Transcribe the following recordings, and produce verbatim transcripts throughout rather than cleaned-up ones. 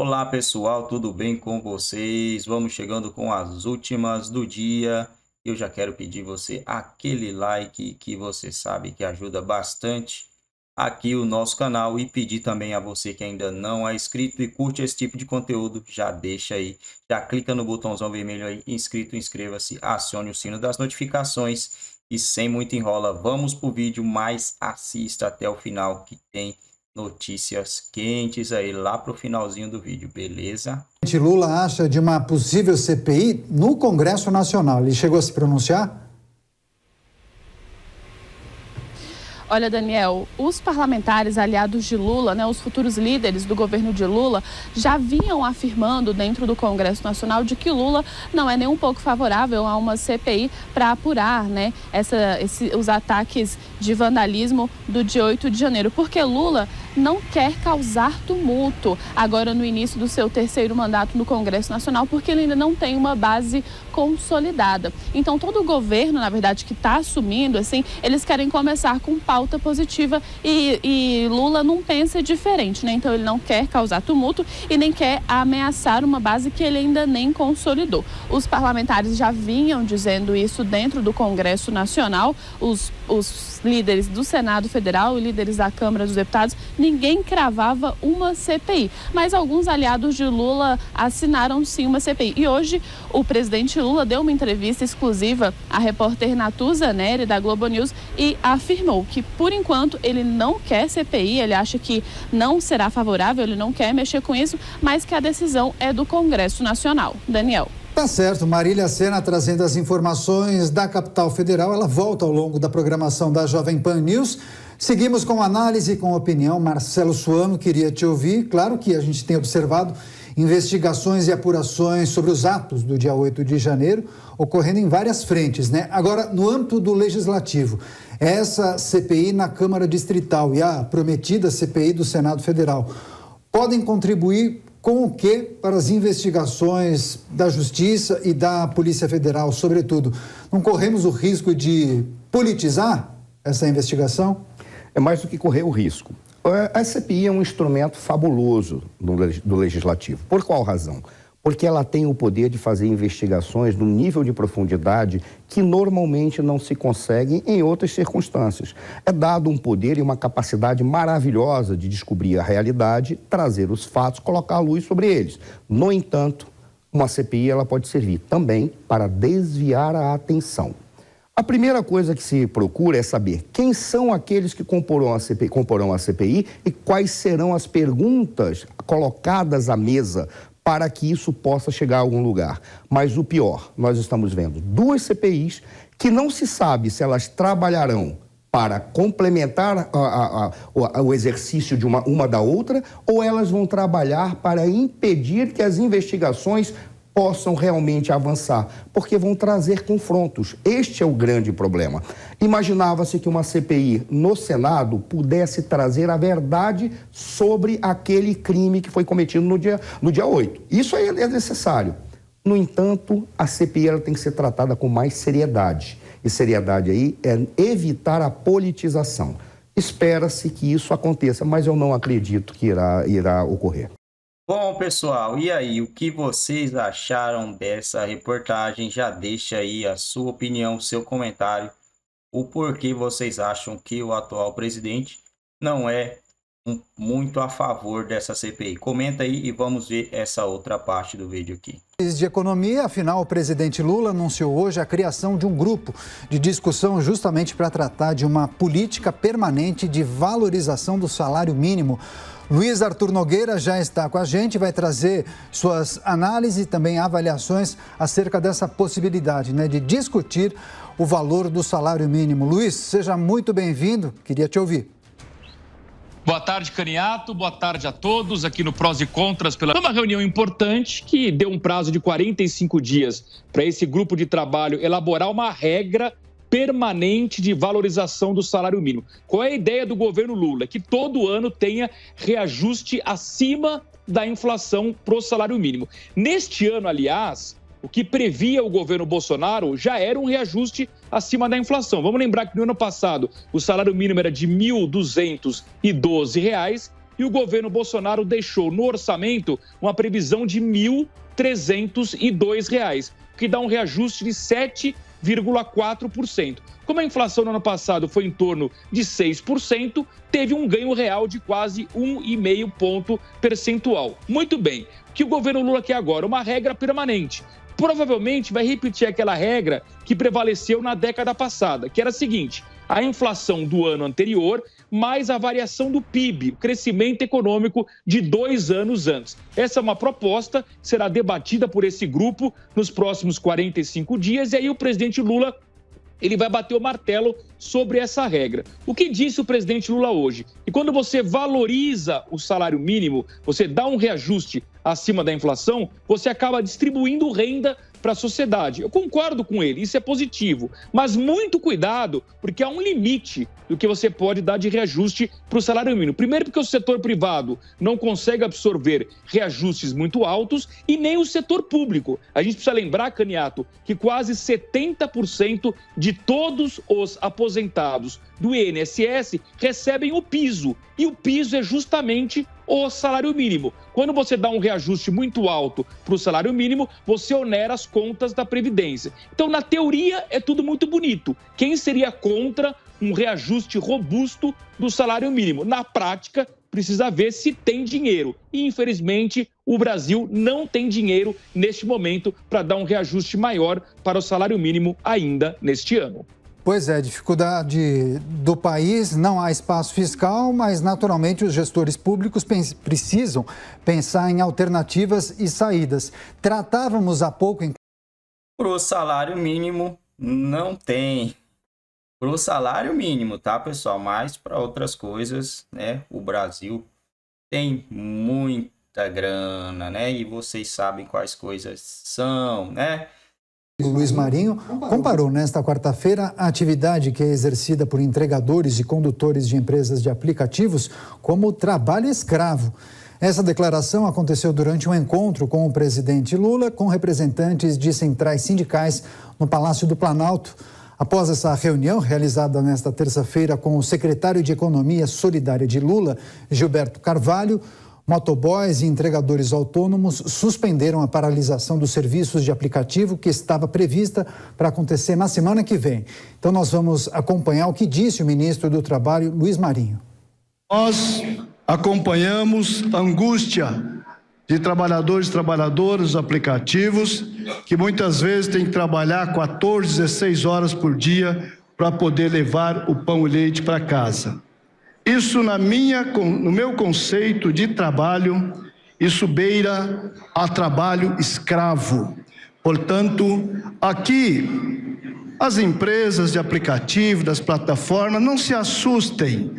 Olá pessoal, tudo bem com vocês? Vamos chegando com as últimas do dia. Eu já quero pedir você aquele like que você sabe que ajuda bastante aqui o nosso canal, e pedir também a você que ainda não é inscrito e curte esse tipo de conteúdo, já deixa aí, já clica no botãozão vermelho aí, inscrito, inscreva-se, acione o sino das notificações e sem muito enrola, vamos pro vídeo, mas assista até o final que tem notícias quentes aí lá para o finalzinho do vídeo, beleza? Lula acha de uma possível C P I no Congresso Nacional. Ele chegou a se pronunciar? Olha, Daniel, os parlamentares aliados de Lula, né, os futuros líderes do governo de Lula, já vinham afirmando dentro do Congresso Nacional de que Lula não é nem um pouco favorável a uma C P I para apurar, né, essa, esse, os ataques de vandalismo do dia oito de janeiro, porque Lula não quer causar tumulto agora no início do seu terceiro mandato no Congresso Nacional, porque ele ainda não tem uma base consolidada. Então, todo o governo, na verdade, que está assumindo, assim, eles querem começar com pauta positiva e, e Lula não pensa diferente, né? Então, ele não quer causar tumulto e nem quer ameaçar uma base que ele ainda nem consolidou. Os parlamentares já vinham dizendo isso dentro do Congresso Nacional, os, os líderes do Senado Federal e líderes da Câmara dos Deputados, ninguém cravava uma C P I, mas alguns aliados de Lula assinaram sim uma C P I. E hoje o presidente Lula deu uma entrevista exclusiva à repórter Natusa Nery da Globo News e afirmou que por enquanto ele não quer C P I, ele acha que não será favorável, ele não quer mexer com isso, mas que a decisão é do Congresso Nacional. Daniel. Tá certo, Marília Senna trazendo as informações da capital federal, ela volta ao longo da programação da Jovem Pan News. Seguimos com análise e com opinião. Marcelo Suano, queria te ouvir. Claro que a gente tem observado investigações e apurações sobre os atos do dia oito de janeiro ocorrendo em várias frentes, né? Agora, no âmbito do legislativo, essa C P I na Câmara Distrital e a prometida C P I do Senado Federal podem contribuir com o que para as investigações da Justiça e da Polícia Federal, sobretudo? Não corremos o risco de politizar essa investigação? É mais do que correr o risco. A C P I é um instrumento fabuloso do Legislativo. Por qual razão? Porque ela tem o poder de fazer investigações num nível de profundidade que normalmente não se consegue em outras circunstâncias. É dado um poder e uma capacidade maravilhosa de descobrir a realidade, trazer os fatos, colocar a luz sobre eles. No entanto, uma C P I ela pode servir também para desviar a atenção. A primeira coisa que se procura é saber quem são aqueles que comporão a C P I, comporão a C P I e quais serão as perguntas colocadas à mesa para que isso possa chegar a algum lugar. Mas o pior, nós estamos vendo duas C P Is que não se sabe se elas trabalharão para complementar a, a, a, o exercício de uma, uma da outra ou elas vão trabalhar para impedir que as investigações possam realmente avançar, porque vão trazer confrontos. Este é o grande problema. Imaginava-se que uma C P I no Senado pudesse trazer a verdade sobre aquele crime que foi cometido no dia, no dia oito. Isso aí é necessário. No entanto, a C P I ela tem que ser tratada com mais seriedade. E seriedade aí é evitar a politização. Espera-se que isso aconteça, mas eu não acredito que irá, irá ocorrer. Bom, pessoal, e aí, o que vocês acharam dessa reportagem? Já deixa aí a sua opinião, seu comentário, o porquê vocês acham que o atual presidente não é um, muito a favor dessa C P I. Comenta aí e vamos ver essa outra parte do vídeo aqui. De economia, afinal, o presidente Lula anunciou hoje a criação de um grupo de discussão justamente para tratar de uma política permanente de valorização do salário mínimo. Luiz Arthur Nogueira já está com a gente, vai trazer suas análises e também avaliações acerca dessa possibilidade, né, de discutir o valor do salário mínimo. Luiz, seja muito bem-vindo, queria te ouvir. Boa tarde, Caniato. Boa tarde a todos aqui no Prós e Contras. Pela... Foi uma reunião importante que deu um prazo de quarenta e cinco dias para esse grupo de trabalho elaborar uma regra permanente de valorização do salário mínimo. Qual é a ideia do governo Lula? Que todo ano tenha reajuste acima da inflação para o salário mínimo. Neste ano, aliás, o que previa o governo Bolsonaro já era um reajuste acima da inflação. Vamos lembrar que no ano passado o salário mínimo era de mil duzentos e doze reais e o governo Bolsonaro deixou no orçamento uma previsão de mil trezentos e dois reais, que dá um reajuste de sete vírgula quatro por cento. Como a inflação no ano passado foi em torno de seis por cento, teve um ganho real de quase um vírgula cinco ponto percentual. Muito bem, o que o governo Lula quer agora? Uma regra permanente. Provavelmente vai repetir aquela regra que prevaleceu na década passada, que era a seguinte: a inflação do ano anterior mais a variação do P I B, o crescimento econômico de dois anos antes. Essa é uma proposta, será debatida por esse grupo nos próximos quarenta e cinco dias, e aí o presidente Lula ele vai bater o martelo sobre essa regra. O que disse o presidente Lula hoje? E quando você valoriza o salário mínimo, você dá um reajuste acima da inflação, você acaba distribuindo renda para a sociedade. Eu concordo com ele, isso é positivo, mas muito cuidado, porque há um limite do que você pode dar de reajuste para o salário mínimo. Primeiro, porque o setor privado não consegue absorver reajustes muito altos e nem o setor público. A gente precisa lembrar, Caniato, que quase setenta por cento de todos os aposentados do I N S S recebem o piso, e o piso é justamente o salário mínimo. Quando você dá um reajuste muito alto para o salário mínimo, você onera as contas da Previdência. Então, na teoria, é tudo muito bonito. Quem seria contra um reajuste robusto do salário mínimo? Na prática, precisa ver se tem dinheiro. E, infelizmente, o Brasil não tem dinheiro neste momento para dar um reajuste maior para o salário mínimo ainda neste ano. Pois é, dificuldade do país, não há espaço fiscal, mas naturalmente os gestores públicos precisam pensar em alternativas e saídas. Tratávamos há pouco em... Para o salário mínimo não tem. Para o salário mínimo, tá, pessoal? Mas para outras coisas, né? O Brasil tem muita grana, né? E vocês sabem quais coisas são, né? O Luiz Marinho comparou nesta quarta-feira a atividade que é exercida por entregadores e condutores de empresas de aplicativos como trabalho escravo. Essa declaração aconteceu durante um encontro com o presidente Lula com representantes de centrais sindicais no Palácio do Planalto. Após essa reunião realizada nesta terça-feira com o secretário de Economia Solidária de Lula, Gilberto Carvalho, motoboys e entregadores autônomos suspenderam a paralisação dos serviços de aplicativo que estava prevista para acontecer na semana que vem. Então nós vamos acompanhar o que disse o ministro do Trabalho, Luiz Marinho. Nós acompanhamos a angústia de trabalhadores e trabalhadoras aplicativos que muitas vezes têm que trabalhar quatorze, dezesseis horas por dia para poder levar o pão e leite para casa. Isso, na minha, no meu conceito de trabalho, isso beira a trabalho escravo. Portanto, aqui, as empresas de aplicativo, das plataformas, não se assustem.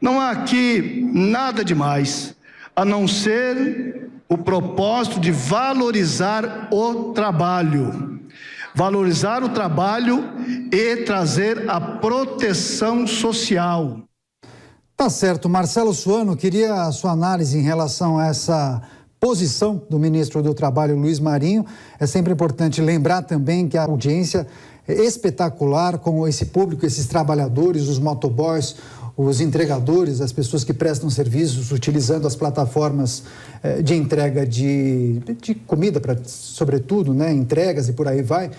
Não há aqui nada demais, a não ser o propósito de valorizar o trabalho. Valorizar o trabalho e trazer a proteção social. Tá certo. Marcelo Suano, queria a sua análise em relação a essa posição do ministro do Trabalho, Luiz Marinho. É sempre importante lembrar também que a audiência é espetacular com esse público, esses trabalhadores, os motoboys, os entregadores, as pessoas que prestam serviços utilizando as plataformas de entrega de, de comida, pra, sobretudo, né, entregas e por aí vai.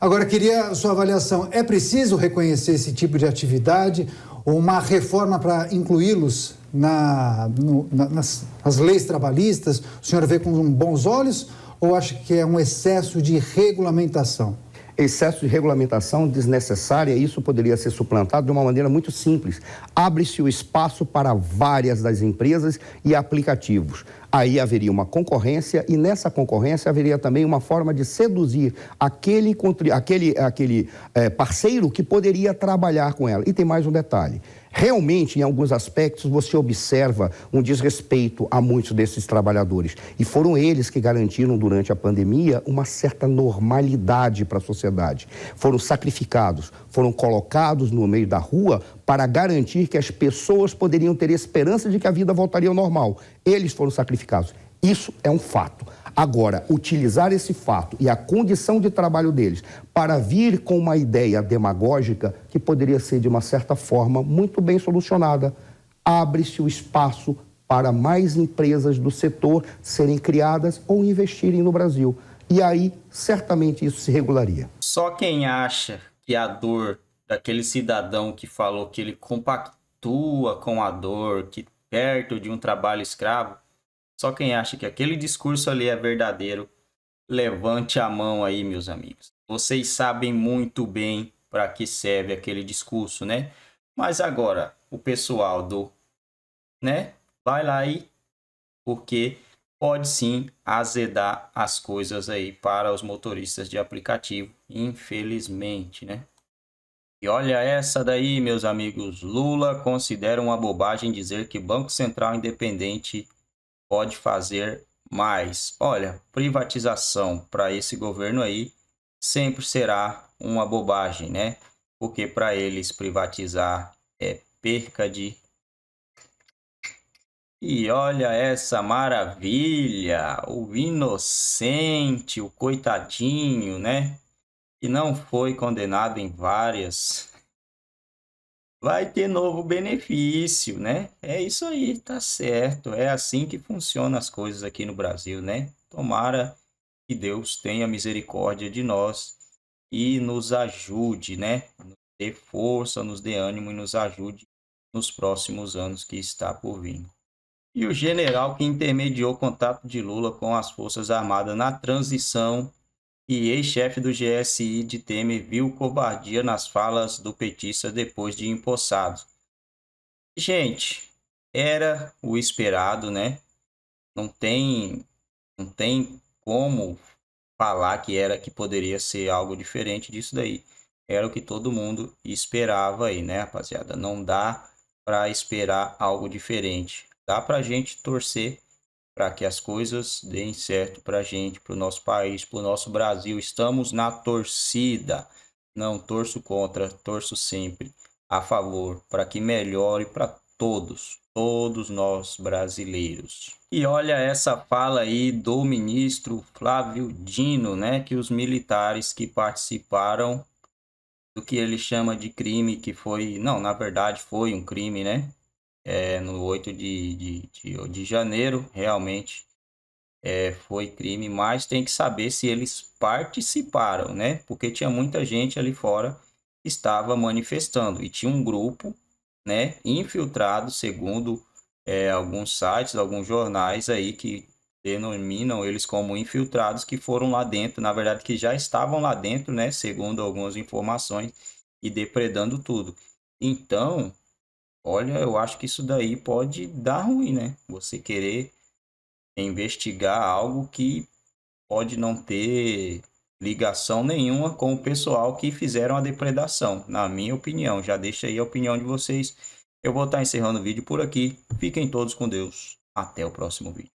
Agora, queria a sua avaliação. É preciso reconhecer esse tipo de atividade? Uma reforma para incluí-los na, na, nas, nas leis trabalhistas, o senhor vê com bons olhos ou acha que é um excesso de regulamentação? Excesso de regulamentação desnecessária, isso poderia ser suplantado de uma maneira muito simples. Abre-se o espaço para várias das empresas e aplicativos. Aí haveria uma concorrência e nessa concorrência haveria também uma forma de seduzir aquele, aquele, aquele é, parceiro que poderia trabalhar com ela. E tem mais um detalhe. Realmente, em alguns aspectos, você observa um desrespeito a muitos desses trabalhadores. E foram eles que garantiram, durante a pandemia, uma certa normalidade para a sociedade. Foram sacrificados, foram colocados no meio da rua para garantir que as pessoas poderiam ter esperança de que a vida voltaria ao normal. Eles foram sacrificados. Isso é um fato. Agora, utilizar esse fato e a condição de trabalho deles para vir com uma ideia demagógica que poderia ser, de uma certa forma, muito bem solucionada, abre-se o espaço para mais empresas do setor serem criadas ou investirem no Brasil. E aí, certamente, isso se regularia. Só quem acha que a dor daquele cidadão que falou que ele compactua com a dor, que perto de um trabalho escravo, só quem acha que aquele discurso ali é verdadeiro, levante a mão aí, meus amigos. Vocês sabem muito bem para que serve aquele discurso, né? Mas agora, o pessoal do... né? Vai lá aí, porque pode sim azedar as coisas aí para os motoristas de aplicativo, infelizmente, né? E olha essa daí, meus amigos. Lula considera uma bobagem dizer que Banco Central Independente pode fazer mais. Olha, privatização para esse governo aí sempre será uma bobagem, né? Porque para eles privatizar é perca de... E olha essa maravilha, o inocente, o coitadinho, né? Que não foi condenado em várias, vai ter novo benefício, né? É isso aí, tá certo. É assim que funcionam as coisas aqui no Brasil, né? Tomara que Deus tenha misericórdia de nós e nos ajude, né? Nos dê força, nos dê ânimo e nos ajude nos próximos anos que está por vir. E o general que intermediou o contato de Lula com as Forças Armadas na transição e ex-chefe do G S I de Temer viu covardia nas falas do petista depois de empossado. Gente, era o esperado, né? Não tem, não tem como falar que era, que poderia ser algo diferente disso daí. Era o que todo mundo esperava aí, né, rapaziada? Não dá para esperar algo diferente. Dá para a gente torcer para que as coisas deem certo para a gente, para o nosso país, para o nosso Brasil. Estamos na torcida. Não torço contra, torço sempre a favor, para que melhore para todos, todos nós brasileiros. E olha essa fala aí do ministro Flávio Dino, né? Que os militares que participaram do que ele chama de crime, que foi... Não, na verdade foi um crime, né? É, no oito de janeiro, realmente é, foi crime, mas tem que saber se eles participaram, né? Porque tinha muita gente ali fora que estava manifestando e tinha um grupo, né, infiltrado, segundo é, alguns sites, alguns jornais aí que denominam eles como infiltrados, que foram lá dentro, na verdade que já estavam lá dentro, né, segundo algumas informações, e depredando tudo. Então... olha, eu acho que isso daí pode dar ruim, né? Você querer investigar algo que pode não ter ligação nenhuma com o pessoal que fizeram a depredação, na minha opinião. Já deixa aí a opinião de vocês. Eu vou estar encerrando o vídeo por aqui. Fiquem todos com Deus. Até o próximo vídeo.